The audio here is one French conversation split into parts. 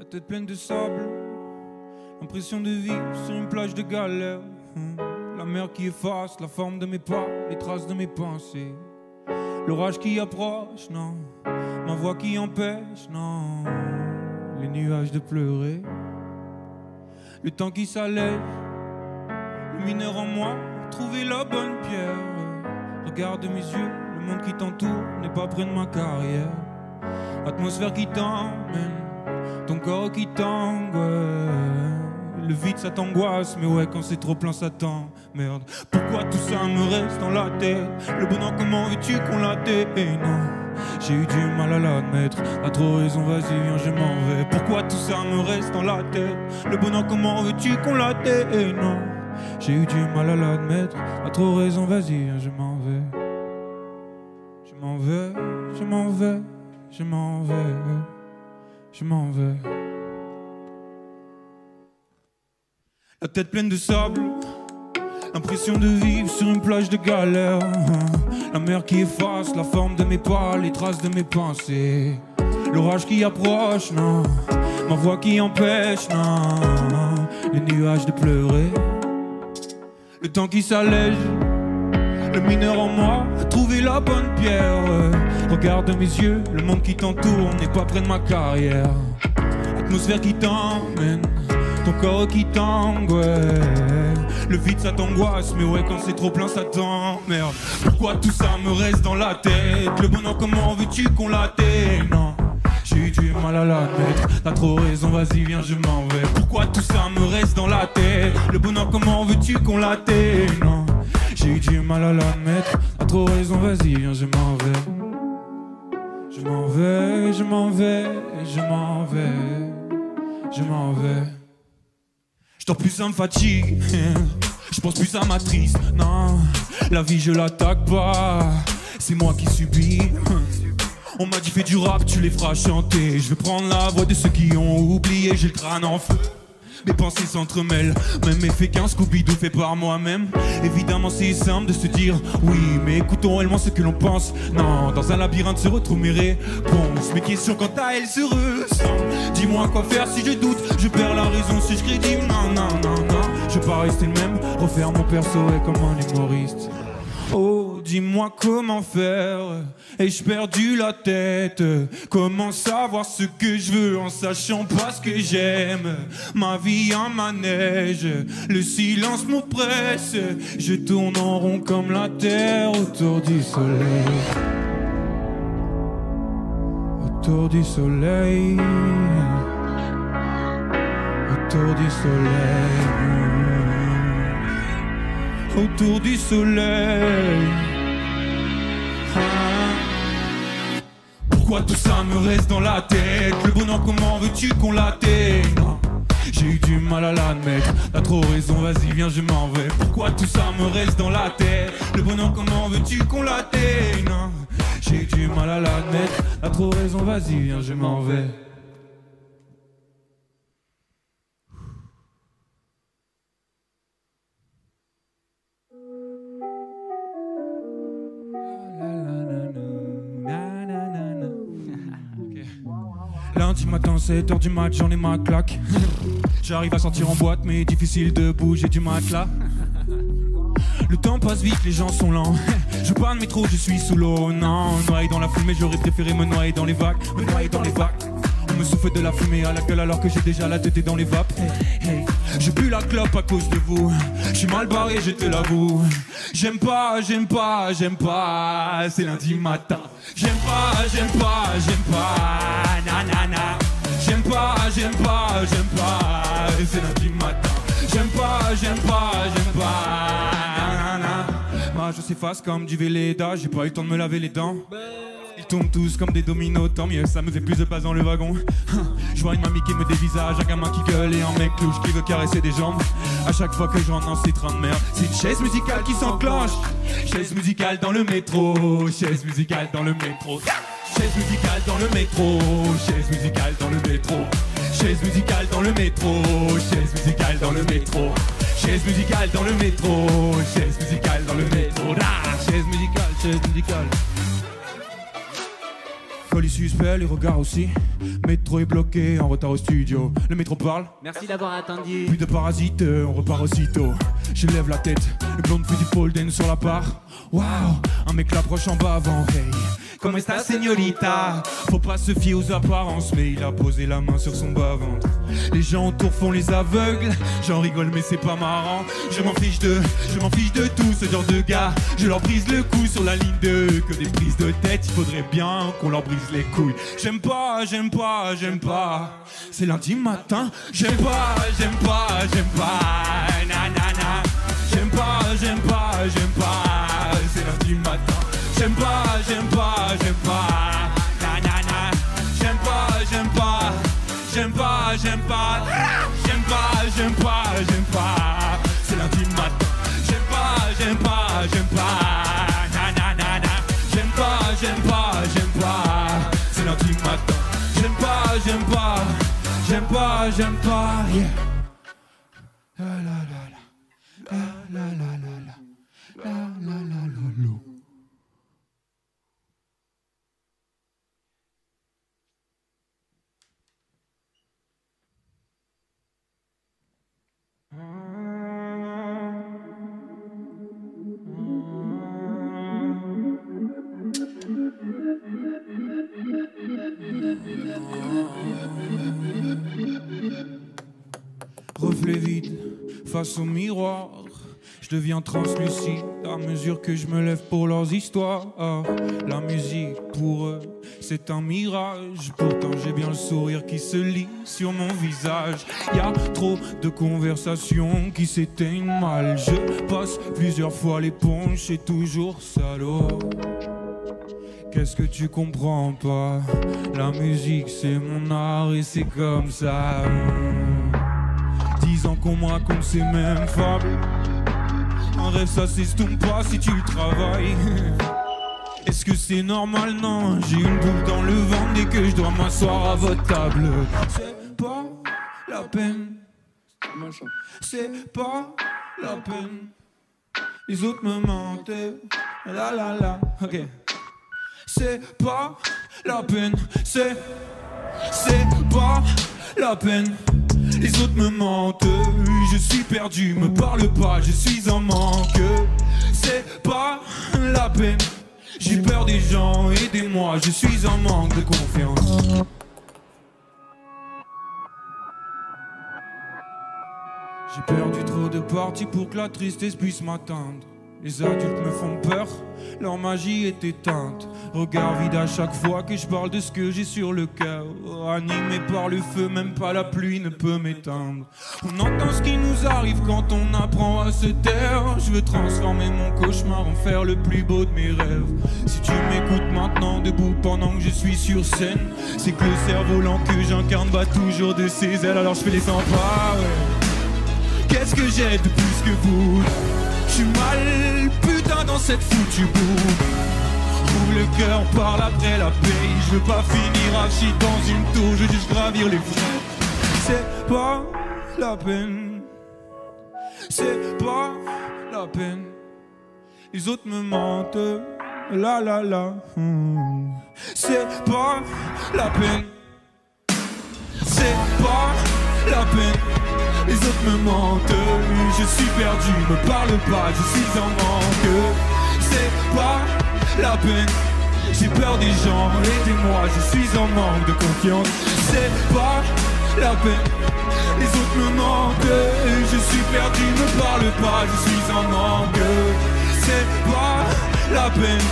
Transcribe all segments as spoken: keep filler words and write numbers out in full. la tête pleine de sable, l'impression de vivre sur une plage de galère. La mer qui efface la forme de mes pas, les traces de mes pensées. L'orage qui approche, non, ma voix qui empêche, non, les nuages de pleurer. Le temps qui s'allège, le mineur en moi, trouver la bonne pierre. Regarde mes yeux, le monde qui t'entoure n'est pas près de ma carrière. Atmosphère qui t'emmène, ton corps qui tangue. Le vide ça t'angoisse, mais ouais quand c'est trop plein ça t'emmerde. Pourquoi tout ça me reste dans la tête? Le bonheur comment veux-tu qu'on l'atteigne? J'ai eu du mal à l'admettre, t'as trop raison, vas-y viens je m'en vais. Pourquoi tout ça me reste dans la tête? Le bonheur comment veux-tu qu'on l'atteigne? J'ai eu du mal à l'admettre, t'as trop raison, vas-y viens je m'en vais. Je m'en vais, je m'en vais, je m'en vais, je m'en vais. La tête pleine de sable, l'impression de vivre sur une plage de galère. La mer qui efface la forme de mes pas, les traces de mes pensées. L'orage qui approche, non, ma voix qui empêche, non, les nuages de pleurer. Le temps qui s'allège, le mineur en moi a trouvé la bonne pierre. Regarde mes yeux, le monde qui t'entoure n'est pas près de ma carrière. Atmosphère qui t'emmène, ton corps qui tangue, ouais. Le vide ça t'angoisse, mais ouais quand c'est trop plein ça t'emmerde. Pourquoi tout ça me reste dans la tête? Le bonheur comment veux-tu qu'on l'atteigne? Non, j'ai eu du mal à l'admettre, t'as trop raison, vas-y viens je m'en vais. Pourquoi tout ça me reste dans la tête? Le bonheur comment veux-tu qu'on l'atteigne? Non, j'ai eu du mal à l'admettre, t'as trop raison, vas-y viens je m'en vais. Je m'en vais, je m'en vais, je m'en vais, je m'en vais. Je dors plus, ça me fatigue, je pense plus à ma triste. Non, la vie je l'attaque pas, c'est moi qui subis. On m'a dit fais du rap, tu les feras chanter. Je vais prendre la voix de ceux qui ont oublié, j'ai le crâne en feu. Mes pensées s'entremêlent, même effet qu'un Scooby-Doo fait par moi-même. Évidemment c'est simple de se dire oui, mais écoutons réellement ce que l'on pense. Non, dans un labyrinthe se retrouvent mes réponses, mes questions quant à elles se ressemblent. Dis-moi quoi faire si je doute, je perds la raison si je crédit. Non, non, non, non, je veux pas rester le même, refaire mon perso est comme un humoriste. Oh, dis-moi comment faire, ai-je perdu la tête? Comment savoir ce que je veux en sachant pas ce que j'aime? Ma vie en manège, le silence m'oppresse. Je tourne en rond comme la terre autour du soleil. Autour du soleil. Autour du soleil. Autour du soleil. Ah. Pourquoi tout ça me reste dans la tête? Le bonheur comment veux-tu qu'on l'atteigne? J'ai eu du mal à l'admettre, t'as trop raison, vas-y viens je m'en vais. Pourquoi tout ça me reste dans la tête? Le bonheur comment veux-tu qu'on l'atteigne? J'ai eu du mal à l'admettre, t'as trop raison, vas-y viens je m'en vais. Lundi matin, sept heures du mat, j'en ai ma claque. J'arrive à sortir en boîte, mais difficile de bouger du matelas. Le temps passe vite, les gens sont lents. Je parle de métro, je suis sous l'eau. Non, noyé dans la fumée, j'aurais préféré me noyer dans les vagues. Me noyer dans les vagues. On me souffle de la fumée à la gueule alors que j'ai déjà la tête dans les vapes. Je pue la clope à cause de vous. Je suis mal barré, je te l'avoue. J'aime pas, j'aime pas, j'aime pas. C'est lundi matin. J'aime pas, j'aime pas, j'aime pas. Nanana. J'aime pas, j'aime pas, j'aime pas. C'est lundi matin. J'aime pas, j'aime pas, j'aime pas. Nanana. Ma je s'efface comme du Véleda. J'ai pas eu le temps de me laver les dents. Ils tombent tous comme des dominos, tant mieux, ça me fait plus de place dans le wagon. Je vois une mamie qui me dévisage, un gamin qui gueule et un mec louche qui veut caresser des jambes. A chaque fois que je rentre dans ces trains de merde, c'est une chaise musicale qui s'enclenche. Chaise musicale dans le métro, chaise musicale dans le métro. Chaise musicale dans le métro, chaise musicale dans le métro. Chaise musicale dans le métro, chaise musicale dans le métro. Chaise musicale dans le métro, chaise musicale dans le métro. Chaise musicale, chaise musicale. Folie suspect, les regards aussi. Métro est bloqué, en retard au studio. Le métro parle. Merci d'avoir attendu. Plus de parasites, on repart aussitôt. Je lève la tête, le blonde fait du pole dance sur la barre. Waouh, un mec l'approche en bas avant. Hey, comment est-ce ta señorita? Faut pas se fier aux apparences, mais il a posé la main sur son bas-ventre. Les gens autour font les aveugles. J'en rigole, mais c'est pas marrant. Je m'en fiche de, je m'en fiche de tout ce genre de gars. Je leur brise le cou sur la ligne deux. Que des prises de tête, il faudrait bien qu'on leur brise les couilles. J'aime pas, j'aime pas, j'aime pas. C'est lundi matin. J'aime pas, j'aime pas, j'aime pas. Nanana. J'aime pas, j'aime pas, j'aime pas. C'est lundi matin. J'aime pas, j'aime pas, j'aime pas. Nanana. J'aime pas, j'aime pas, j'aime pas, j'aime pas. J'aime pas, j'aime pas, j'aime pas. C'est lundi matin. J'aime pas, j'aime pas, j'aime pas. Nanana. J'aime pas, j'aime pas, j'aime pas. C'est lundi matin. J'aime pas, j'aime pas, j'aime pas, j'aime pas. Yeah. La la la la la la la la la la la la. Reflet vide face au miroir, je deviens translucide à mesure que je me lève pour leurs histoires. La musique pour eux c'est un mirage, pourtant j'ai bien le sourire qui se lit sur mon visage. Y'a trop de conversations qui s'éteignent mal, je passe plusieurs fois l'éponge, c'est toujours salaud. Qu'est-ce que tu comprends pas? La musique c'est mon art et c'est comme ça. Dix ans qu'on me raconte ces mêmes fables. Un rêve ça s'estompe pas si tu travailles. Est-ce que c'est normal? Non, j'ai une boule dans le ventre dès que je dois m'asseoir à votre table. C'est pas la peine. C'est pas la peine. Les autres me mentaient. La la la. Ok. C'est pas la peine, c'est, c'est pas la peine. Les autres me mentent, je suis perdu, me parle pas, je suis en manque. C'est pas la peine, j'ai peur des gens, aidez-moi, je suis en manque de confiance. J'ai perdu trop de parties pour que la tristesse puisse m'atteindre. Les adultes me font peur, leur magie est éteinte. Regard vide à chaque fois que je parle de ce que j'ai sur le cœur. Animé par le feu, même pas la pluie ne peut m'éteindre. On entend ce qui nous arrive quand on apprend à se taire. Je veux transformer mon cauchemar en faire le plus beau de mes rêves. Si tu m'écoutes maintenant debout pendant que je suis sur scène, c'est que le cerf-volant que j'incarne bat toujours de ses ailes. Alors je fais les cent pas, ouais. Qu'est-ce que j'ai de plus que vous? J'suis mal, putain, dans cette foutue boue. Roule le cœur, parle après la paye. Je veux pas finir archi dans une tour, je veux juste gravir les fronts. C'est pas la peine. C'est pas la peine. Les autres me mentent. La la la. C'est pas la peine. C'est pas la peine. Les autres me mentent, je suis perdu, me parle pas, je suis en manque. C'est pas la peine, j'ai peur des gens, aidez-moi, je suis en manque de confiance. C'est pas la peine, les autres me mentent, je suis perdu, me parle pas, je suis en manque. C'est pas la peine,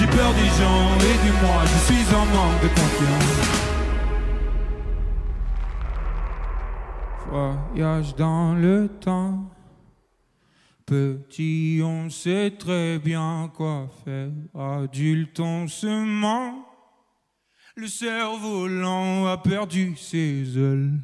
j'ai peur des gens, aidez-moi, je suis en manque de confiance. Voyage dans le temps. Petit, on sait très bien quoi faire. Adulte, on se ment. Le cerf-volant a perdu ses ailes.